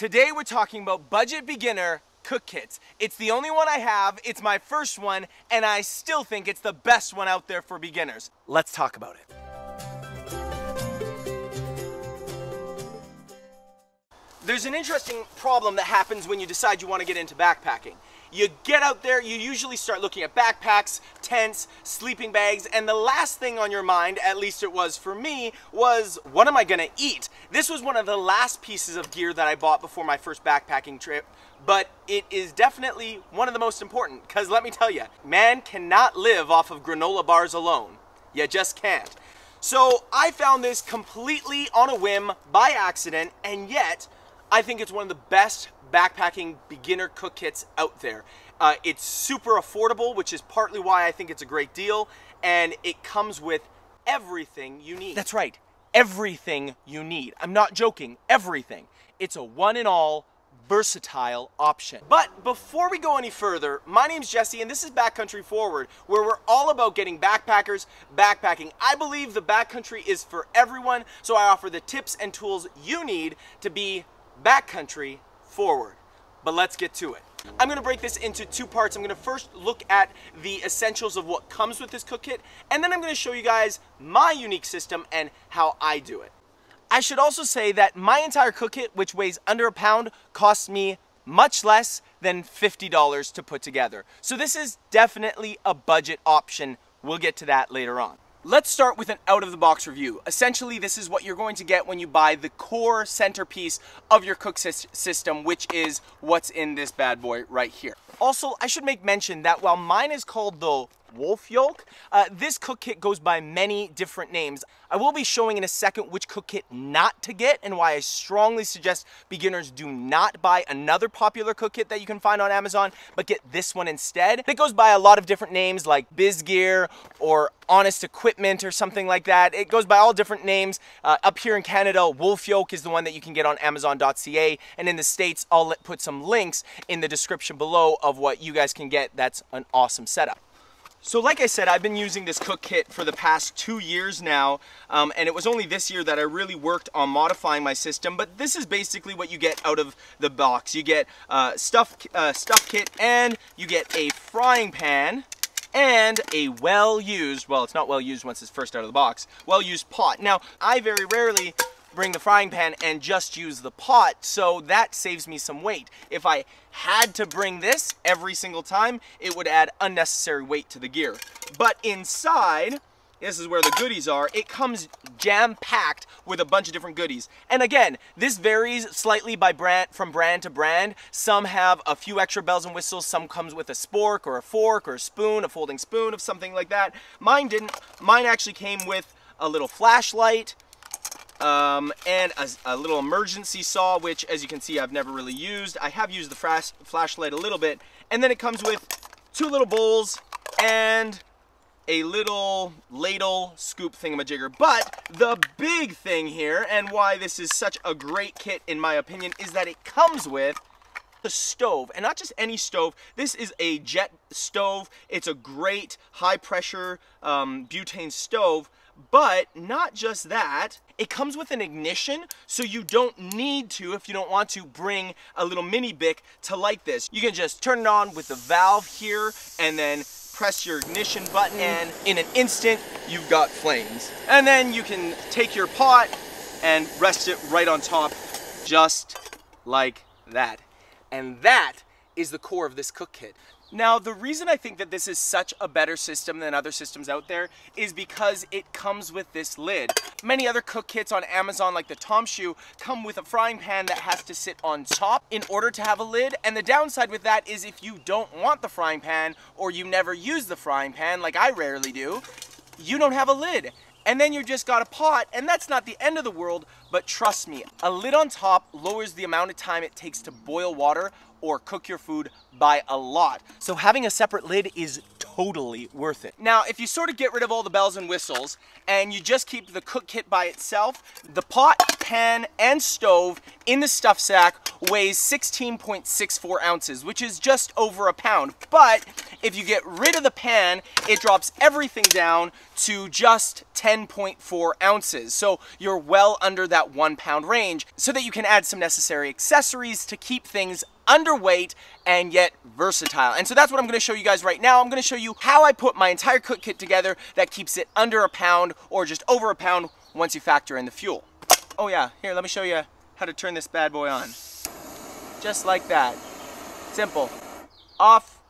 Today we're talking about budget beginner cook kits. It's the only one I have, it's my first one, and I still think it's the best one out there for beginners. Let's talk about it. There's an interesting problem that happens when you decide you want to get into backpacking. You get out there, you usually start looking at backpacks, tents, sleeping bags, and the last thing on your mind, at least it was for me, was what am I gonna eat? This was one of the last pieces of gear that I bought before my first backpacking trip, but it is definitely one of the most important, because let me tell you, man cannot live off of granola bars alone. You just can't. So I found this completely on a whim, by accident, and yet, I think it's one of the best backpacking beginner cook kits out there. It's super affordable, which is partly why I think it's a great deal, and it comes with everything you need. That's right, everything you need. I'm not joking, everything. It's a one and all versatile option. But before we go any further, my name's Jesse and this is Backcountry Forward, where we're all about getting backpackers backpacking. I believe the backcountry is for everyone, so I offer the tips and tools you need to be backcountry forward. But let's get to it. I'm gonna break this into two parts. I'm gonna first look at the essentials of what comes with this cook kit, and then I'm gonna show you guys my unique system and how I do it. I should also say that my entire cook kit, which weighs under a pound, costs me much less than $50 to put together. So this is definitely a budget option. We'll get to that later on. Let's start with an out-of-the-box review. Essentially, this is what you're going to get when you buy the core centerpiece of your cook system, which is what's in this bad boy right here. Also, I should make mention that while mine is called the Wolfyok, this cook kit goes by many different names. I will be showing in a second which cook kit not to get and why I strongly suggest beginners do not buy another popular cook kit that you can find on Amazon, but get this one instead. It goes by a lot of different names like Biz Gear or Honest Equipment or something like that. It goes by all different names. Up here in Canada, Wolfyok is the one that you can get on Amazon.ca, and in the States, I'll put some links in the description below of what you guys can get. That's an awesome setup. So like I said, I've been using this cook kit for the past 2 years now, and it was only this year that I really worked on modifying my system, but this is basically what you get out of the box. You get stuff kit, and you get a frying pan, and a well-used, well, it's not well-used once it's first out of the box, well-used pot. Now, I very rarely bring the frying pan and just use the pot, so that saves me some weight. If I had to bring this every single time, it would add unnecessary weight to the gear. But inside, this is where the goodies are, it comes jam-packed with a bunch of different goodies. And again, this varies slightly by brand, from brand to brand. Some have a few extra bells and whistles, some comes with a spork or a fork or a spoon, a folding spoon of something like that. Mine didn't. Mine actually came with a little flashlight, and a little emergency saw, which as you can see I've never really used. I have used the flashlight a little bit, and then it comes with two little bowls and a little ladle scoop thingamajigger. But the big thing here, and why this is such a great kit in my opinion, is that it comes with the stove, and not just any stove. This is a jet stove. It's a great high pressure butane stove. But not just that, it comes with an ignition, so you don't need to, if you don't want to, bring a little mini bic to light this. You can just turn it on with the valve here and then press your ignition button, and in an instant, you've got flames. And then you can take your pot and rest it right on top, just like that. And that is the core of this cook kit. Now, the reason I think that this is such a better system than other systems out there is because it comes with this lid. Many other cook kits on Amazon, like the Tomshu, come with a frying pan that has to sit on top in order to have a lid, and the downside with that is if you don't want the frying pan, or you never use the frying pan, like I rarely do, you don't have a lid. And then you just got a pot, and that's not the end of the world, but trust me, a lid on top lowers the amount of time it takes to boil water or cook your food by a lot. So having a separate lid is totally worth it. Now, if you sort of get rid of all the bells and whistles and you just keep the cook kit by itself, the pot, pan, and stove in the stuff sack weighs 16.64 ounces, which is just over a pound. But if you get rid of the pan, it drops everything down to just 10.4 ounces. So you're well under that 1 pound range, so that you can add some necessary accessories to keep things underweight and yet versatile. And so that's what I'm going to show you guys right now. I'm going to show you how I put my entire cook kit together that keeps it under a pound or just over a pound once you factor in the fuel. Oh yeah, here, let me show you how to turn this bad boy on. Just like that. Simple. Off.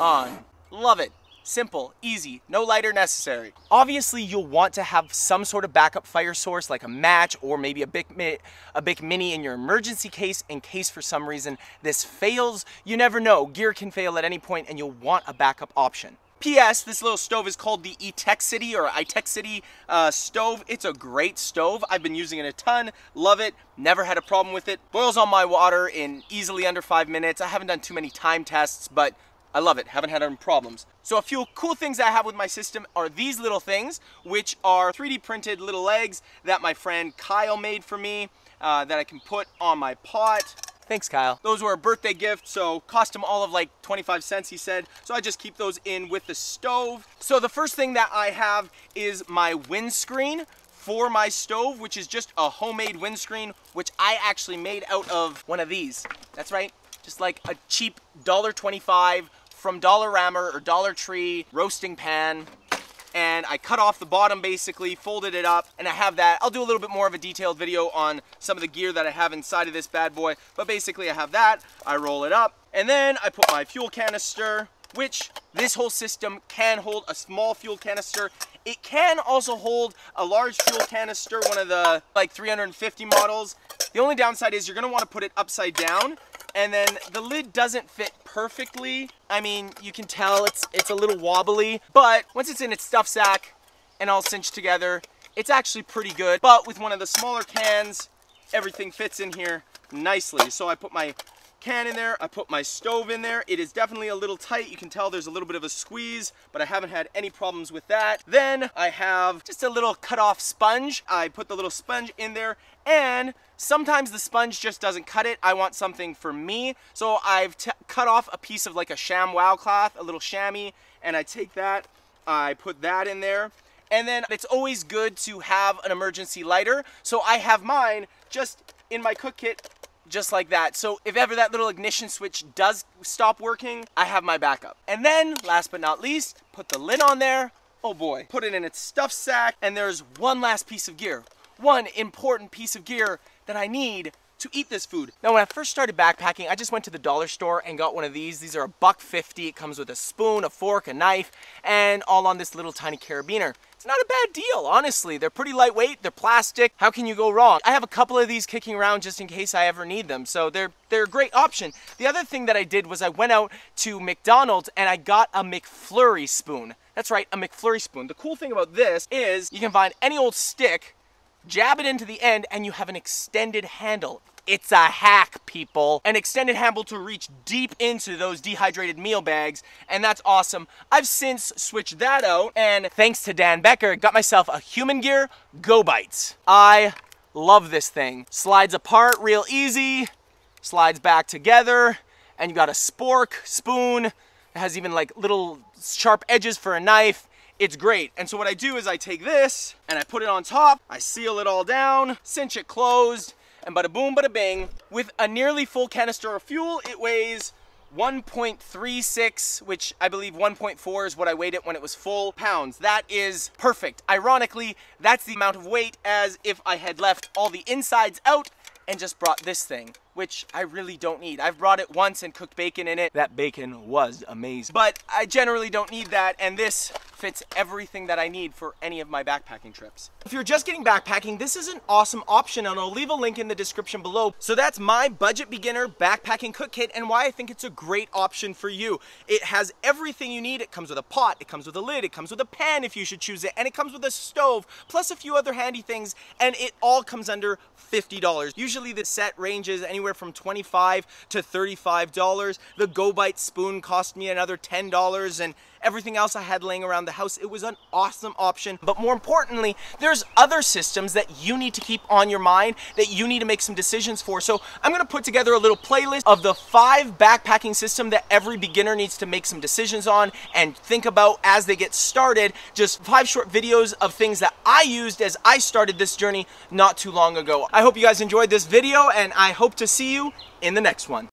On. Love it. Simple, easy, no lighter necessary. Obviously, you'll want to have some sort of backup fire source like a match or maybe a Bic Mini in your emergency case in case for some reason this fails. You never know, gear can fail at any point and you'll want a backup option. P.S. This little stove is called the Etekcity or Etekcity stove. It's a great stove. I've been using it a ton. Love it. Never had a problem with it. Boils all my water in easily under 5 minutes. I haven't done too many time tests, but I love it, haven't had any problems. So a few cool things I have with my system are these little things, which are 3D printed little legs that my friend Kyle made for me that I can put on my pot. Thanks, Kyle. Those were a birthday gift, so cost him all of like 25 cents, he said. So I just keep those in with the stove. So the first thing that I have is my windscreen for my stove, which is just a homemade windscreen, which I actually made out of one of these. That's right, just like a cheap $1.25 from Dollarama or Dollar Tree roasting pan, and I cut off the bottom basically, folded it up, and I have that. I'll do a little bit more of a detailed video on some of the gear that I have inside of this bad boy, but basically I have that, I roll it up, and then I put my fuel canister, which this whole system can hold a small fuel canister. It can also hold a large fuel canister, one of the like 350 models. The only downside is you're gonna wanna put it upside down, and then the lid doesn't fit perfectly. I mean, you can tell it's a little wobbly, but once it's in its stuff sack and all cinched together, it's actually pretty good. But with one of the smaller cans, everything fits in here nicely. So I put my can in there, I put my stove in there. It is definitely a little tight. You can tell there's a little bit of a squeeze, but I haven't had any problems with that. Then I have just a little cut off sponge. I put the little sponge in there, and sometimes the sponge just doesn't cut it. I want something for me. So I've cut off a piece of like a ShamWow cloth, a little chamois, and I take that, I put that in there. And then it's always good to have an emergency lighter. So I have mine just in my cook kit, just like that. So if ever that little ignition switch does stop working, I have my backup. And then last but not least, put the lid on there. Oh boy, put it in its stuff sack. And there's one last piece of gear, one important piece of gear that I need to eat this food. Now, when I first started backpacking, I just went to the dollar store and got one of these. These are $1.50. It comes with a spoon, a fork, a knife, and all on this little tiny carabiner. It's not a bad deal, honestly. They're pretty lightweight, they're plastic. How can you go wrong? I have a couple of these kicking around just in case I ever need them, so they're a great option. The other thing that I did was I went out to McDonald's and I got a McFlurry spoon. That's right, a McFlurry spoon. The cool thing about this is you can find any old stick, jab it into the end, and you have an extended handle. It's a hack, people. An extended handle to reach deep into those dehydrated meal bags, and that's awesome. I've since switched that out, and thanks to Dan Becker, got myself a Human Gear GoBites. I love this thing. Slides apart real easy, slides back together, and you got a spork spoon. It has even like little sharp edges for a knife. It's great. And so what I do is I take this and I put it on top, I seal it all down, cinch it closed, and bada boom, bada bing. With a nearly full canister of fuel, it weighs 1.36, which I believe 1.4 is what I weighed it when it was full pounds. That is perfect. Ironically, that's the amount of weight as if I had left all the insides out and just brought this thing, which I really don't need. I've brought it once and cooked bacon in it. That bacon was amazing. But I generally don't need that, and this fits everything that I need for any of my backpacking trips. If you're just getting backpacking, this is an awesome option, and I'll leave a link in the description below. So that's my budget beginner backpacking cook kit and why I think it's a great option for you. It has everything you need. It comes with a pot, it comes with a lid, it comes with a pan if you should choose it, and it comes with a stove, plus a few other handy things, and it all comes under $50. Usually the set ranges anywhere from $25 to $35. The GoBites spoon cost me another $10, and everything else I had laying around the house. It was an awesome option. But more importantly, there's other systems that you need to keep on your mind, that you need to make some decisions for. So I'm gonna put together a little playlist of the 5 backpacking systems that every beginner needs to make some decisions on and think about as they get started. Just 5 short videos of things that I used as I started this journey not too long ago. I hope you guys enjoyed this video, and I hope to see you in the next one.